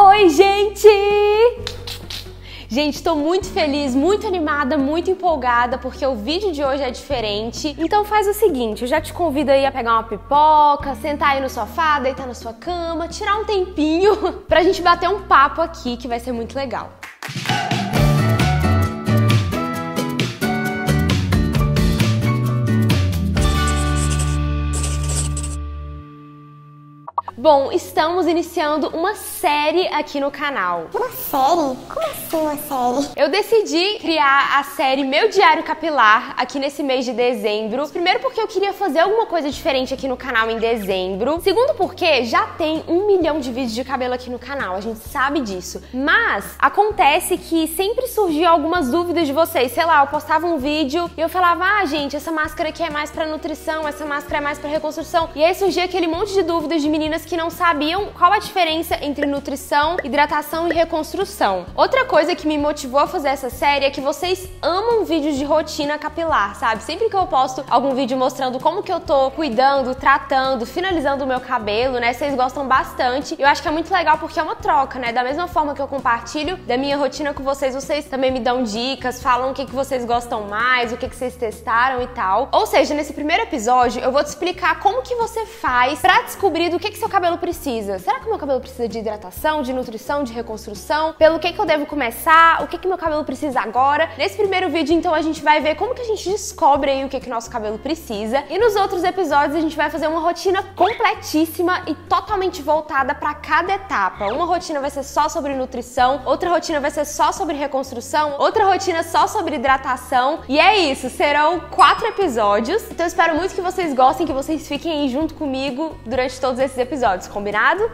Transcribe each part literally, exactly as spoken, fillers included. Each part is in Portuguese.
Oi, gente! Gente, tô muito feliz, muito animada, muito empolgada, porque o vídeo de hoje é diferente. Então faz o seguinte, eu já te convido aí a pegar uma pipoca, sentar aí no sofá, deitar na sua cama, tirar um tempinho pra gente bater um papo aqui, que vai ser muito legal. Bom, estamos iniciando uma série aqui no canal. Uma série? Como assim uma série? Eu decidi criar a série Meu Diário Capilar aqui nesse mês de dezembro. Primeiro porque eu queria fazer alguma coisa diferente aqui no canal em dezembro. Segundo porque já tem um milhão de vídeos de cabelo aqui no canal, a gente sabe disso. Mas acontece que sempre surgiam algumas dúvidas de vocês. Sei lá, eu postava um vídeo e eu falava, ah gente, essa máscara aqui é mais pra nutrição, essa máscara é mais pra reconstrução. E aí surgia aquele monte de dúvidas de meninas que não sabiam qual a diferença entre nutrição, hidratação e reconstrução. Outra coisa que me motivou a fazer essa série é que vocês amam vídeos de rotina capilar, sabe? Sempre que eu posto algum vídeo mostrando como que eu tô cuidando, tratando, finalizando o meu cabelo, né? Vocês gostam bastante. Eu acho que é muito legal porque é uma troca, né? Da mesma forma que eu compartilho da minha rotina com vocês, vocês também me dão dicas, falam o que que vocês gostam mais, o que que vocês testaram e tal. Ou seja, nesse primeiro episódio eu vou te explicar como que você faz pra descobrir do que que seu cabelo precisa. Será que meu cabelo precisa de hidratação, de nutrição, de reconstrução? Pelo que que eu devo começar? O que que meu cabelo precisa agora? Nesse primeiro vídeo, então, a gente vai ver como que a gente descobre aí o que que nosso cabelo precisa. E nos outros episódios, a gente vai fazer uma rotina completíssima e totalmente voltada para cada etapa. Uma rotina vai ser só sobre nutrição, outra rotina vai ser só sobre reconstrução, outra rotina só sobre hidratação. E é isso, serão quatro episódios. Então, eu espero muito que vocês gostem, que vocês fiquem aí junto comigo durante todos esses episódios. Combinado?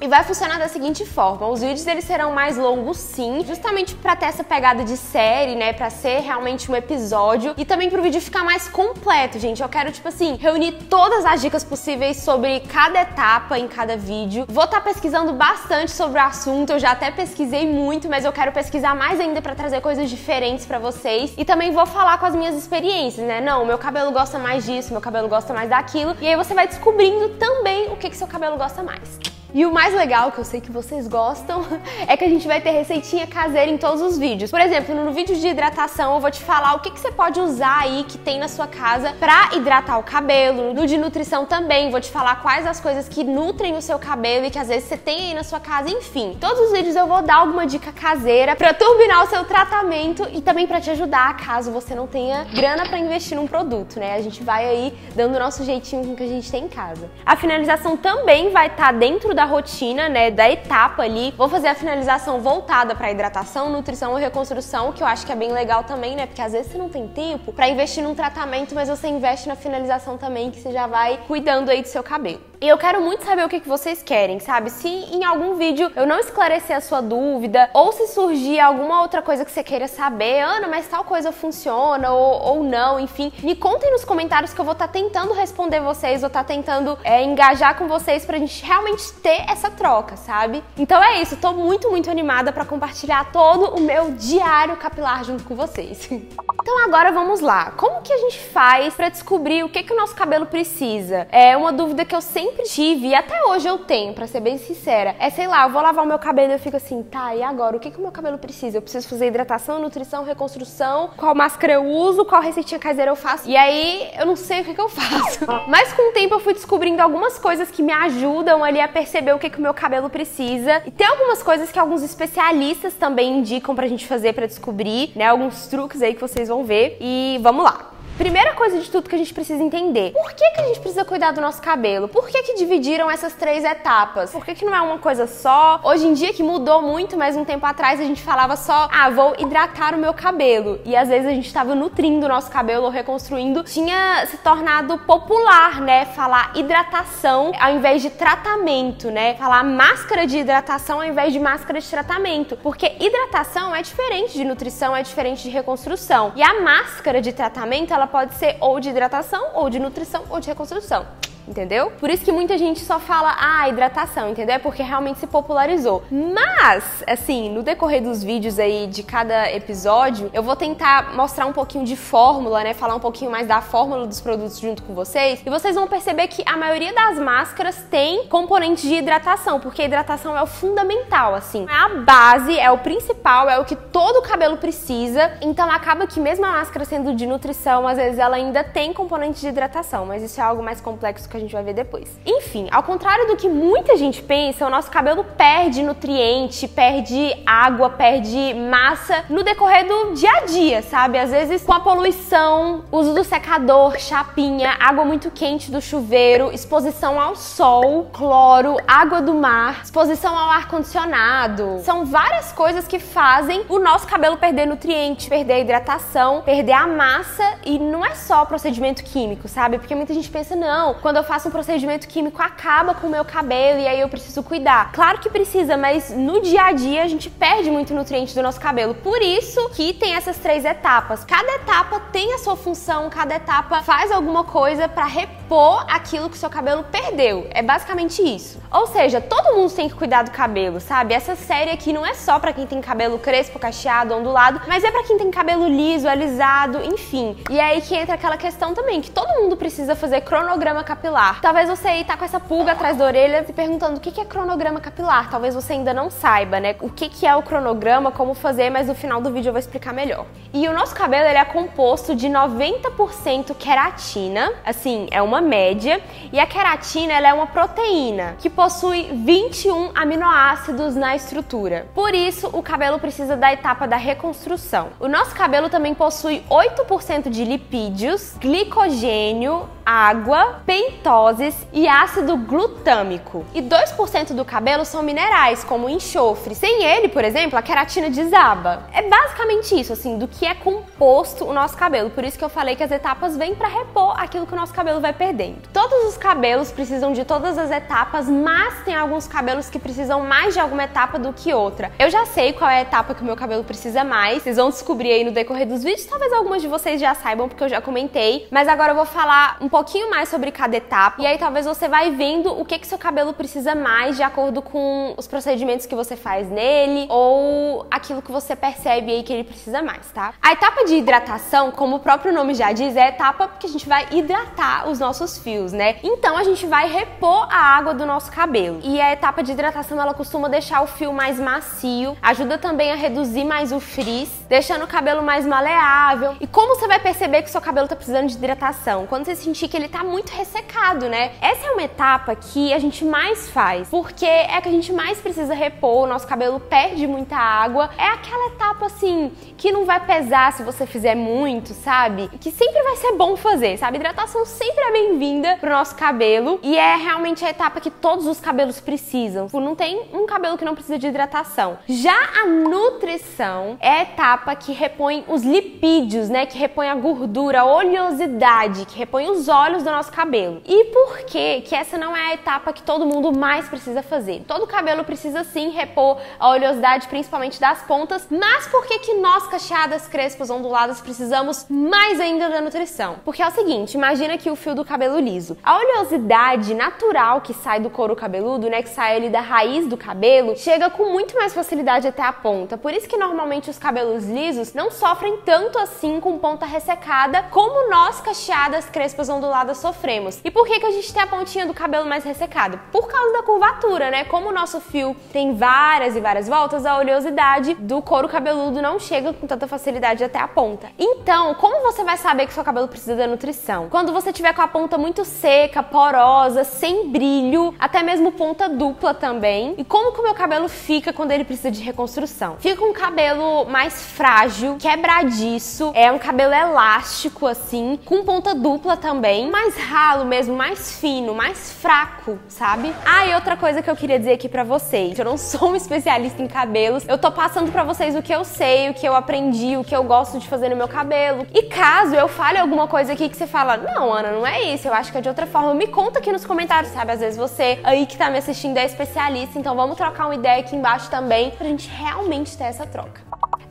E vai funcionar da seguinte forma, os vídeos eles serão mais longos sim, justamente pra ter essa pegada de série, né, pra ser realmente um episódio e também pro vídeo ficar mais completo, gente. Eu quero, tipo assim, reunir todas as dicas possíveis sobre cada etapa em cada vídeo. Vou estar pesquisando bastante sobre o assunto, eu já até pesquisei muito, mas eu quero pesquisar mais ainda pra trazer coisas diferentes pra vocês e também vou falar com as minhas experiências, né, não, meu cabelo gosta mais disso, meu cabelo gosta mais daquilo e aí você vai descobrindo também o que que seu cabelo gosta mais. E o mais legal, que eu sei que vocês gostam, é que a gente vai ter receitinha caseira em todos os vídeos. Por exemplo, no vídeo de hidratação eu vou te falar o que que você pode usar aí que tem na sua casa pra hidratar o cabelo. No de nutrição também vou te falar quais as coisas que nutrem o seu cabelo e que às vezes você tem aí na sua casa, enfim. Todos os vídeos eu vou dar alguma dica caseira pra turbinar o seu tratamento e também pra te ajudar caso você não tenha grana pra investir num produto, né? A gente vai aí dando o nosso jeitinho com o que a gente tem em casa. A finalização também vai estar dentro da da rotina, né, da etapa ali. Vou fazer a finalização voltada para hidratação, nutrição e reconstrução, que eu acho que é bem legal também, né, porque às vezes você não tem tempo para investir num tratamento, mas você investe na finalização também, que você já vai cuidando aí do seu cabelo. E eu quero muito saber o que que vocês querem, sabe? Se em algum vídeo eu não esclarecer a sua dúvida, ou se surgir alguma outra coisa que você queira saber, Ana, mas tal coisa funciona ou, ou não, enfim, me contem nos comentários que eu vou estar tentando responder vocês, vou estar tentando é, engajar com vocês pra gente realmente ter essa troca, sabe? Então é isso, tô muito, muito animada pra compartilhar todo o meu diário capilar junto com vocês. Então agora vamos lá, como que a gente faz pra descobrir o que que o nosso cabelo precisa? É uma dúvida que eu sempre Sempre tive, e até hoje eu tenho, pra ser bem sincera. É, sei lá, eu vou lavar o meu cabelo e eu fico assim, tá, e agora? O que que o meu cabelo precisa? Eu preciso fazer hidratação, nutrição, reconstrução, qual máscara eu uso, qual receitinha caseira eu faço. E aí, eu não sei o que que eu faço. Mas com o tempo eu fui descobrindo algumas coisas que me ajudam ali a perceber o que que o meu cabelo precisa. E tem algumas coisas que alguns especialistas também indicam pra gente fazer pra descobrir, né? Alguns truques aí que vocês vão ver. E vamos lá. Primeira coisa de tudo que a gente precisa entender, por que que a gente precisa cuidar do nosso cabelo? Por que que dividiram essas três etapas? Por que que não é uma coisa só? Hoje em dia que mudou muito, mas um tempo atrás a gente falava só, ah, vou hidratar o meu cabelo. E às vezes a gente estava nutrindo o nosso cabelo ou reconstruindo, tinha se tornado popular, né? Falar hidratação ao invés de tratamento, né? Falar máscara de hidratação ao invés de máscara de tratamento. Porque hidratação é diferente de nutrição, é diferente de reconstrução. E a máscara de tratamento, ela Ela pode ser ou de hidratação, ou de nutrição, ou de reconstrução. entendeu? Por isso que muita gente só fala, ah, hidratação, entendeu? É porque realmente se popularizou. Mas, assim, no decorrer dos vídeos aí de cada episódio, eu vou tentar mostrar um pouquinho de fórmula, né? Falar um pouquinho mais da fórmula dos produtos junto com vocês. E vocês vão perceber que a maioria das máscaras tem componente de hidratação, porque a hidratação é o fundamental, assim. É a base, é o principal, é o que todo cabelo precisa. Então acaba que mesmo a máscara sendo de nutrição, às vezes ela ainda tem componente de hidratação, mas isso é algo mais complexo que a gente vai ver depois. Enfim, ao contrário do que muita gente pensa, o nosso cabelo perde nutriente, perde água, perde massa no decorrer do dia a dia, sabe? Às vezes com a poluição, uso do secador, chapinha, água muito quente do chuveiro, exposição ao sol, cloro, água do mar, exposição ao ar-condicionado. São várias coisas que fazem o nosso cabelo perder nutriente, perder a hidratação, perder a massa, e não é só procedimento químico, sabe? Porque muita gente pensa, não, quando eu faço um procedimento químico acaba com o meu cabelo e aí eu preciso cuidar. Claro que precisa, mas no dia a dia a gente perde muito nutriente do nosso cabelo. Por isso que tem essas três etapas. Cada etapa tem a sua função, cada etapa faz alguma coisa pra repor aquilo que o seu cabelo perdeu. É basicamente isso. Ou seja, todo mundo tem que cuidar do cabelo, sabe? Essa série aqui não é só pra quem tem cabelo crespo, cacheado, ondulado, mas é pra quem tem cabelo liso, alisado, enfim. E aí que entra aquela questão também, que todo mundo precisa fazer cronograma capilar. Talvez você aí tá com essa pulga atrás da orelha se perguntando o que é cronograma capilar. Talvez você ainda não saiba, né? O que é o cronograma, como fazer, mas no final do vídeo eu vou explicar melhor. E o nosso cabelo, ele é composto de noventa por cento queratina, assim, é uma média, e a queratina, ela é uma proteína que possui vinte e um aminoácidos na estrutura. Por isso, o cabelo precisa da etapa da reconstrução. O nosso cabelo também possui oito por cento de lipídios, glicogênio, água, pentoses e ácido glutâmico. E dois por cento do cabelo são minerais, como enxofre. Sem ele, por exemplo, a queratina desaba. É basicamente isso, assim, do que é composto o nosso cabelo. Por isso que eu falei que as etapas vêm para repor aquilo que o nosso cabelo vai perdendo. Todos os cabelos precisam de todas as etapas, mas tem alguns cabelos que precisam mais de alguma etapa do que outra. Eu já sei qual é a etapa que o meu cabelo precisa mais. Vocês vão descobrir aí no decorrer dos vídeos. Talvez algumas de vocês já saibam, porque eu já comentei. Mas agora eu vou falar um pouquinho mais sobre cada etapa. E aí talvez você vai vendo o que que seu cabelo precisa mais de acordo com os procedimentos que você faz nele, ou aquilo que você percebe aí que ele precisa mais, tá? A etapa de hidratação, como o próprio nome já diz, é a etapa que a gente vai hidratar os nossos fios, né? Então a gente vai repor a água do nosso cabelo. E a etapa de hidratação, ela costuma deixar o fio mais macio, ajuda também a reduzir mais o frizz, deixando o cabelo mais maleável. E como você vai perceber que seu cabelo tá precisando de hidratação? Quando você sentir que ele tá muito ressecado, né? Essa é uma etapa que a gente mais faz, porque é que a gente mais precisa repor, o nosso cabelo perde muita água. É aquela etapa, assim, que não vai pesar se você fizer muito, sabe? Que sempre vai ser bom fazer, sabe? Hidratação sempre é bem-vinda pro nosso cabelo, e é realmente a etapa que todos os cabelos precisam. Não tem um cabelo que não precisa de hidratação. Já a nutrição é a etapa que repõe os lipídios, né? Que repõe a gordura, a oleosidade, que repõe os olhos do nosso cabelo. E por que que essa não é a etapa que todo mundo mais precisa fazer? Todo cabelo precisa sim repor a oleosidade, principalmente das pontas, mas por que que nós, cacheadas, crespas, onduladas, precisamos mais ainda da nutrição? Porque é o seguinte, imagina aqui o fio do cabelo liso. A oleosidade natural que sai do couro cabeludo, né, que sai ali da raiz do cabelo, chega com muito mais facilidade até a ponta. Por isso que normalmente os cabelos lisos não sofrem tanto assim com ponta ressecada como nós, cacheadas, crespas, onduladas, sofremos. E por que que a gente tem a pontinha do cabelo mais ressecada? Por causa da curvatura, né? Como o nosso fio tem várias e várias voltas, a oleosidade do couro cabeludo não chega com tanta facilidade até a ponta. Então, como você vai saber que seu cabelo precisa da nutrição? Quando você tiver com a ponta muito seca, porosa, sem brilho, até mesmo ponta dupla também. E como que o meu cabelo fica quando ele precisa de reconstrução? Fica um cabelo mais frágil, quebradiço, é um cabelo elástico assim, com ponta dupla também. Também, mais ralo mesmo, mais fino, mais fraco, sabe? Ah, e outra coisa que eu queria dizer aqui pra vocês, eu não sou uma especialista em cabelos, eu tô passando pra vocês o que eu sei, o que eu aprendi, o que eu gosto de fazer no meu cabelo, e caso eu fale alguma coisa aqui que você fala, não, Ana, não é isso, eu acho que é de outra forma, me conta aqui nos comentários, sabe? Às vezes você aí que tá me assistindo é especialista, então vamos trocar uma ideia aqui embaixo também, pra gente realmente ter essa troca.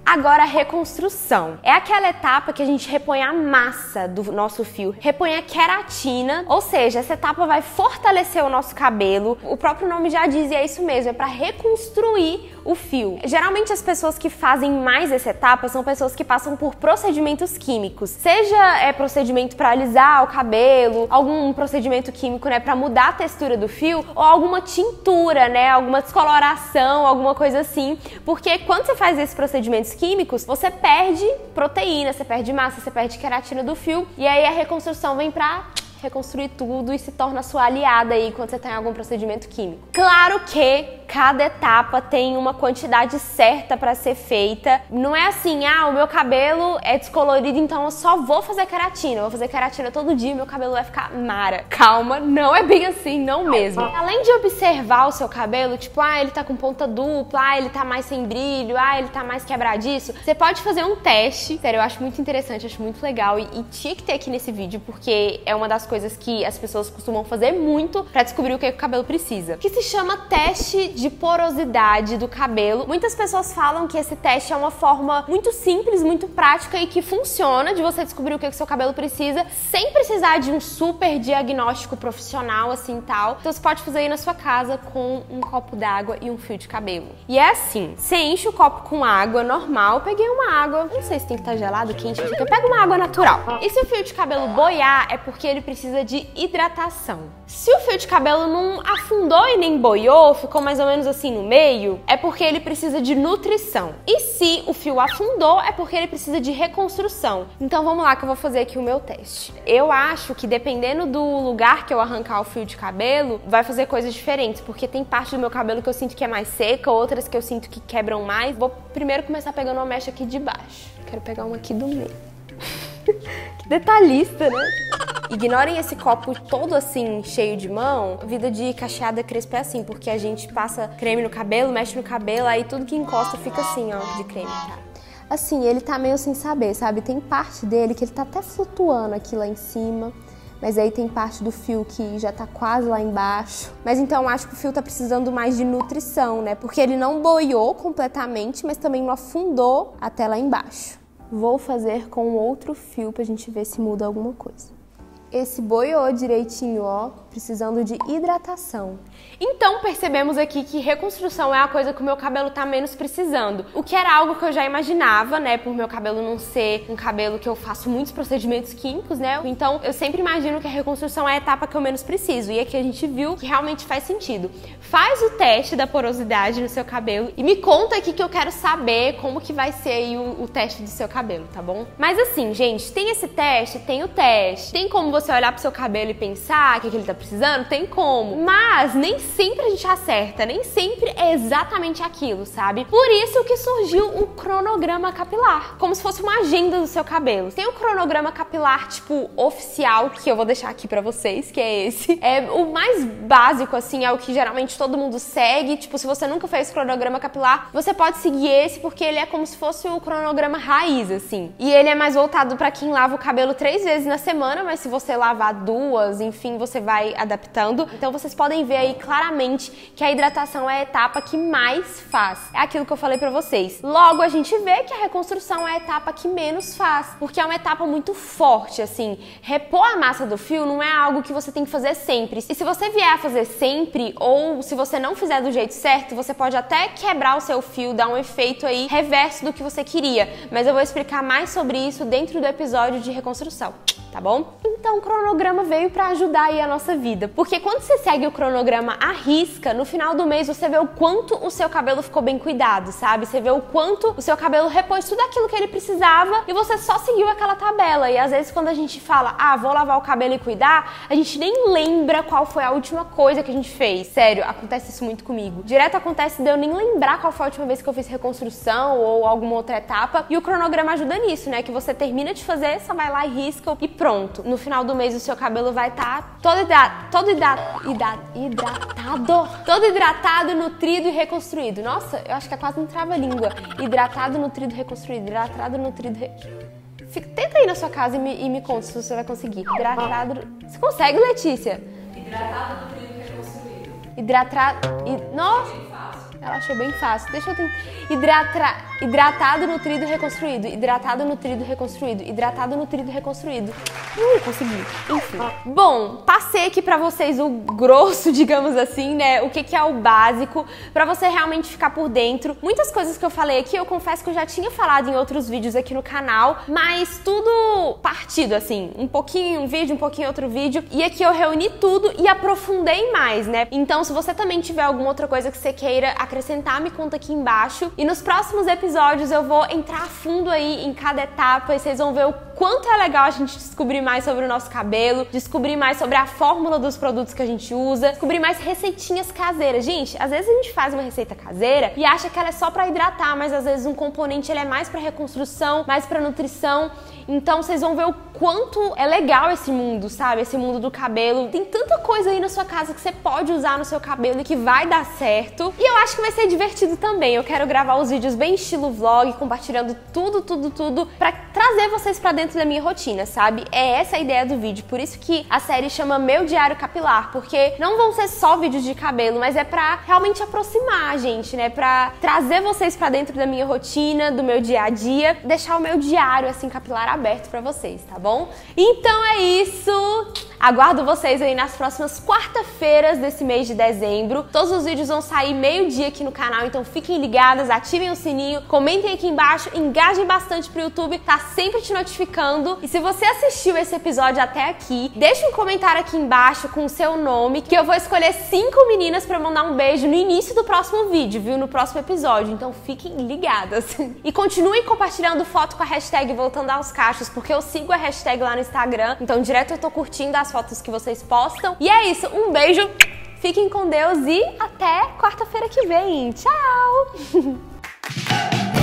Agora a reconstrução. É aquela etapa que a gente repõe a massa do nosso fio, repõe a queratina, ou seja, essa etapa vai fortalecer o nosso cabelo. O próprio nome já diz e é isso mesmo, é para reconstruir o fio. Geralmente as pessoas que fazem mais essa etapa são pessoas que passam por procedimentos químicos, seja é procedimento para alisar o cabelo, algum procedimento químico, né, para mudar a textura do fio, ou alguma tintura, né, alguma descoloração, alguma coisa assim, porque quando você faz esses procedimentos químicos, você perde proteína, você perde massa, você perde queratina do fio, e aí a reconstrução vem pra reconstruir tudo e se torna sua aliada aí quando você tem algum procedimento químico. Claro que cada etapa tem uma quantidade certa para ser feita. Não é assim, ah, o meu cabelo é descolorido, então eu só vou fazer queratina. Eu vou fazer queratina todo dia e meu cabelo vai ficar mara. Calma, não é bem assim, não mesmo. Além de observar o seu cabelo, tipo, ah, ele tá com ponta dupla, ah, ele tá mais sem brilho, ah, ele tá mais quebradiço, você pode fazer um teste. Sério, eu acho muito interessante, acho muito legal e, e tinha que ter aqui nesse vídeo, porque é uma das coisas que as pessoas costumam fazer muito para descobrir o que, é que o cabelo precisa. Que se chama teste de de porosidade do cabelo. Muitas pessoas falam que esse teste é uma forma muito simples, muito prática e que funciona de você descobrir o que o seu cabelo precisa sem precisar de um super diagnóstico profissional assim tal. Então você pode fazer aí na sua casa com um copo d'água e um fio de cabelo. E é assim, você enche o copo com água normal, eu peguei uma água, não sei se tem que estar gelado, quente, fica, pega uma água natural. E se o fio de cabelo boiar é porque ele precisa de hidratação. Se o fio de cabelo não afundou e nem boiou, ficou mais ou menos menos assim no meio, é porque ele precisa de nutrição. E se o fio afundou, é porque ele precisa de reconstrução. Então vamos lá que eu vou fazer aqui o meu teste. Eu acho que dependendo do lugar que eu arrancar o fio de cabelo, vai fazer coisas diferentes, porque tem parte do meu cabelo que eu sinto que é mais seca, outras que eu sinto que quebram mais. Vou primeiro começar pegando uma mecha aqui de baixo. Quero pegar uma aqui do meio. Que detalhista, né? Ignorem esse copo todo assim, cheio de mão. Vida de cacheada crespa é assim, porque a gente passa creme no cabelo, mexe no cabelo, aí tudo que encosta fica assim, ó, de creme, tá? Assim, ele tá meio sem saber, sabe? Tem parte dele que ele tá até flutuando aqui lá em cima, mas aí tem parte do fio que já tá quase lá embaixo. Mas então acho que o fio tá precisando mais de nutrição, né? Porque ele não boiou completamente, mas também não afundou até lá embaixo. Vou fazer com outro fio pra gente ver se muda alguma coisa. Esse boiou direitinho, ó, precisando de hidratação. Então percebemos aqui que reconstrução é a coisa que o meu cabelo tá menos precisando, o que era algo que eu já imaginava, né, por meu cabelo não ser um cabelo que eu faço muitos procedimentos químicos, né, então eu sempre imagino que a reconstrução é a etapa que eu menos preciso, e aqui a gente viu que realmente faz sentido. Faz o teste da porosidade no seu cabelo e me conta aqui que eu quero saber como que vai ser aí o, o teste do seu cabelo, tá bom? Mas assim, gente, tem esse teste, tem o teste, tem como você você olhar pro seu cabelo e pensar o que, que ele tá precisando, tem como. Mas nem sempre a gente acerta, nem sempre é exatamente aquilo, sabe? Por isso que surgiu um cronograma capilar, como se fosse uma agenda do seu cabelo. Tem um cronograma capilar, tipo, oficial, que eu vou deixar aqui pra vocês, que é esse. É o mais básico, assim, é o que geralmente todo mundo segue. Tipo, se você nunca fez cronograma capilar, você pode seguir esse, porque ele é como se fosse o cronograma raiz, assim. E ele é mais voltado pra quem lava o cabelo três vezes na semana, mas se você Você lavar duas, enfim, você vai adaptando. Então vocês podem ver aí claramente que a hidratação é a etapa que mais faz. É aquilo que eu falei pra vocês. Logo, a gente vê que a reconstrução é a etapa que menos faz, porque é uma etapa muito forte, assim. Repor a massa do fio não é algo que você tem que fazer sempre. E se você vier a fazer sempre, ou se você não fizer do jeito certo, você pode até quebrar o seu fio, dar um efeito aí reverso do que você queria. Mas eu vou explicar mais sobre isso dentro do episódio de reconstrução, tá bom? Então o cronograma veio pra ajudar aí a nossa vida, porque quando você segue o cronograma à risca, no final do mês você vê o quanto o seu cabelo ficou bem cuidado, sabe? Você vê o quanto o seu cabelo repôs tudo aquilo que ele precisava e você só seguiu aquela tabela. E às vezes quando a gente fala, ah, vou lavar o cabelo e cuidar, a gente nem lembra qual foi a última coisa que a gente fez. Sério, acontece isso muito comigo. Direto acontece de eu nem lembrar qual foi a última vez que eu fiz reconstrução ou alguma outra etapa, e o cronograma ajuda nisso, né? Que você termina de fazer, só vai lá e risca e pronto. No final do mês o seu cabelo vai estar todo hidratado, todo hidratado, todo hidratado, nutrido e reconstruído. Nossa, eu acho que é quase um trava-língua. Hidratado, nutrido, reconstruído. Hidratado, nutrido, re... Fica, tenta aí na sua casa e me, e me conta se você vai conseguir. Hidratado... Você consegue, Letícia? Hidratado, nutrido, reconstruído. Hidratado... Hid... Nossa! Ela achou bem fácil. Deixa eu tentar. Hidrata... Hidratado, nutrido, reconstruído. Hidratado, nutrido, reconstruído. Hidratado, nutrido, reconstruído. Uh, consegui. Enfim. Bom, passei aqui pra vocês o grosso, digamos assim, né? O que que é o básico, pra você realmente ficar por dentro. Muitas coisas que eu falei aqui, eu confesso que eu já tinha falado em outros vídeos aqui no canal, mas tudo partido, assim. Um pouquinho um vídeo, um pouquinho outro vídeo. E aqui eu reuni tudo e aprofundei mais, né? Então, se você também tiver alguma outra coisa que você queira acrescentar, me conta aqui embaixo. E nos próximos episódios eu vou entrar a fundo aí em cada etapa e vocês vão ver o quanto é legal a gente descobrir mais sobre o nosso cabelo, descobrir mais sobre a fórmula dos produtos que a gente usa, descobrir mais receitinhas caseiras. Gente, às vezes a gente faz uma receita caseira e acha que ela é só pra hidratar, mas às vezes um componente ele é mais pra reconstrução, mais pra nutrição. Então vocês vão ver o quanto é legal esse mundo, sabe? Esse mundo do cabelo. Tem tanta coisa aí na sua casa que você pode usar no seu cabelo e que vai dar certo. E eu acho que vai ser divertido também. Eu quero gravar os vídeos bem estilo vlog, compartilhando tudo, tudo, tudo, pra trazer vocês pra dentro da minha rotina, sabe? É essa a ideia do vídeo. Por isso que a série chama Meu Diário Capilar, porque não vão ser só vídeos de cabelo, mas é pra realmente aproximar a gente, né? Pra trazer vocês pra dentro da minha rotina, do meu dia a dia, deixar o meu diário, assim, capilar aberto pra vocês, tá bom? Então é isso! Aguardo vocês aí nas próximas quarta-feiras desse mês de dezembro. Todos os vídeos vão sair meio-dia aqui no canal, então fiquem ligadas, ativem o sininho, comentem aqui embaixo, engajem bastante pro YouTube, tá sempre te notificando. E se você assistiu esse episódio até aqui, deixa um comentário aqui embaixo com o seu nome, que eu vou escolher cinco meninas pra mandar um beijo no início do próximo vídeo, viu? No próximo episódio, então fiquem ligadas. E continuem compartilhando foto com a hashtag Voltando aos Cachos, porque eu sigo a hashtag lá no Instagram, então direto eu tô curtindo as fotos que vocês postam. E é isso, um beijo, fiquem com Deus e até quarta-feira que vem. Tchau!